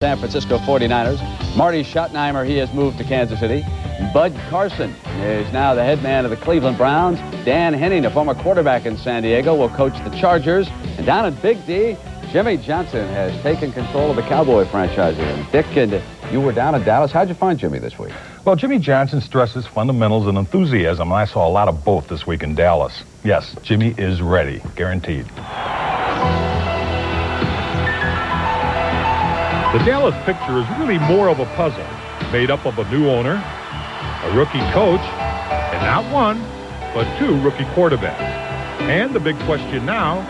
San Francisco 49ers. Marty Schottenheimer, he has moved to Kansas City. Bud Carson is now the head man of the Cleveland Browns. Dan Henning, a former quarterback in San Diego, will coach the Chargers. And down at Big D, Jimmy Johnson has taken control of the Cowboy franchise. Dick, and you were down in Dallas. How'd you find Jimmy this week? Well, Jimmy Johnson stresses fundamentals and enthusiasm, and I saw a lot of both this week in Dallas. Yes, Jimmy is ready, guaranteed. The Dallas picture is really more of a puzzle, made up of a new owner, a rookie coach, and not one, but two rookie quarterbacks. And the big question now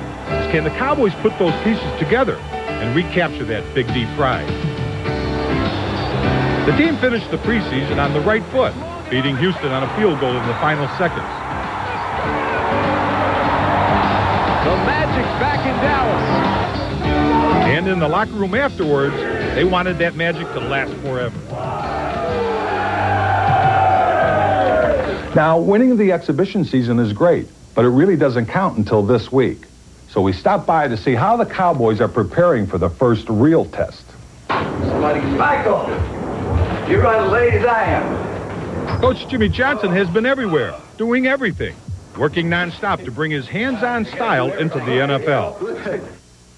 is, can the Cowboys put those pieces together and recapture that Big D pride? The team finished the preseason on the right foot, beating Houston on a field goal in the final seconds. The Magic's back in Dallas. And in the locker room afterwards, they wanted that magic to last forever. Now, winning the exhibition season is great, but it really doesn't count until this week. So we stopped by to see how the Cowboys are preparing for the first real test. Michael, you're as late as I am. Coach Jimmy Johnson has been everywhere, doing everything, working nonstop to bring his hands-on style into the NFL.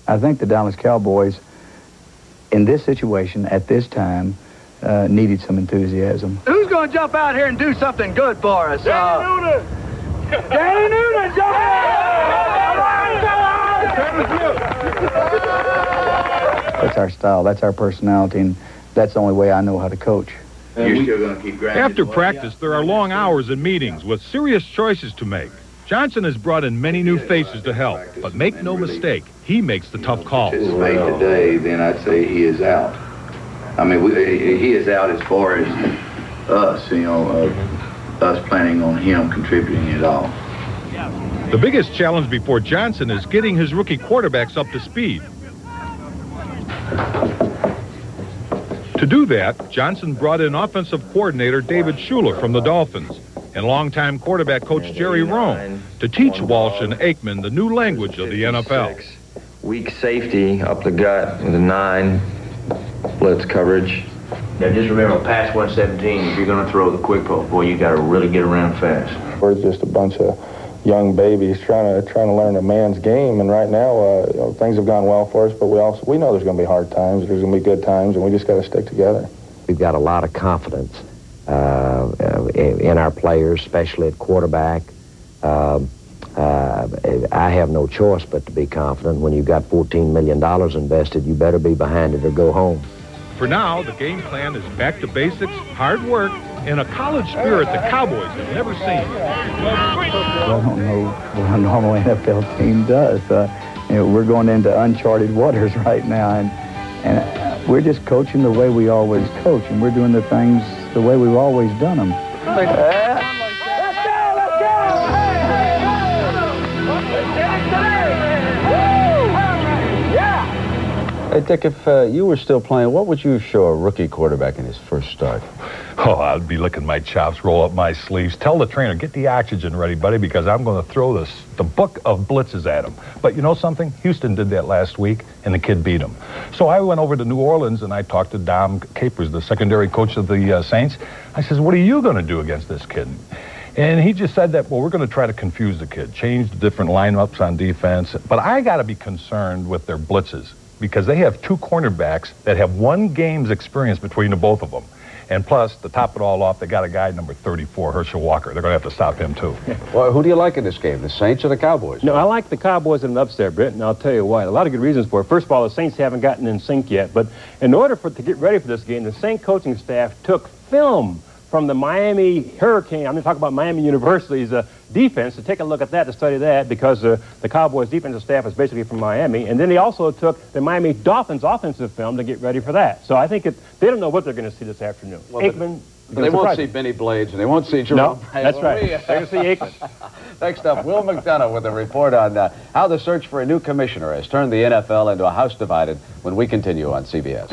I think the Dallas Cowboys, in this situation, at this time, needed some enthusiasm. Who's going to jump out here and do something good for us? Danny Noonan, jump out! That's our style. That's our personality, and that's the only way I know how to coach. You're still going to keep grinding. After practice, there are long hours and meetings with serious choices to make. Johnson has brought in many new faces to help, but make no mistake, he makes the tough calls. If it's made today, then I'd say he is out. I mean, he is out as far as us, you know, us planning on him contributing at all. The biggest challenge before Johnson is getting his rookie quarterbacks up to speed. To do that, Johnson brought in offensive coordinator David Shula from the Dolphins and longtime quarterback coach Jerry Rome to teach Walsh and Aikman the new language of the NFL. Weak safety up the gut with a 9, blitz coverage. Now just remember, pass 117, if you're going to throw the quick poke, boy, you got to really get around fast. We're just a bunch of young babies trying to learn a man's game, and right now you know, things have gone well for us, but we know there's going to be hard times, there's going to be good times, and we just got to stick together. We've got a lot of confidence in our players, especially at quarterback. I have no choice but to be confident. When you've got $14 million invested, you better be behind it or go home. For now, the game plan is back to basics, hard work, and a college spirit the Cowboys have never seen. I don't know what a normal NFL team does. You know, we're going into uncharted waters right now, and we're just coaching the way we always coach, and we're doing the things the way we've always done them. Hey, Dick, if you were still playing, what would you show a rookie quarterback in his first start? Oh, I'd be licking my chops, roll up my sleeves, tell the trainer, get the oxygen ready, buddy, because I'm going to throw the book of blitzes at him. But you know something? Houston did that last week, and the kid beat him. So I went over to New Orleans, and I talked to Dom Capers, the secondary coach of the Saints. I says, what are you going to do against this kid? And he just said that, well, we're going to try to confuse the kid, change the different lineups on defense. But I got to be concerned with their blitzes, because they have two cornerbacks that have one game's experience between the both of them. And plus, to top it all off, they got a guy, number 34, Herschel Walker. They're going to have to stop him, too. Well, who do you like in this game, the Saints or the Cowboys? No, I like the Cowboys in an upset, Brent, and I'll tell you why. A lot of good reasons for it. First of all, the Saints haven't gotten in sync yet. But in order to get ready for this game, the Saints coaching staff took film from the Miami Hurricane, I'm going to talk about Miami University's defense, to take a look at that, to study that, because the Cowboys' defensive staff is basically from Miami. And then they also took the Miami Dolphins' offensive film to get ready for that. So I think they don't know what they're going to see this afternoon. Well, Aikman, they won't see Benny Blades, and they won't see Jerome Braylor. That's right. They're going to see Aikman. Next up, Will McDonough with a report on how the search for a new commissioner has turned the NFL into a house divided when we continue on CBS.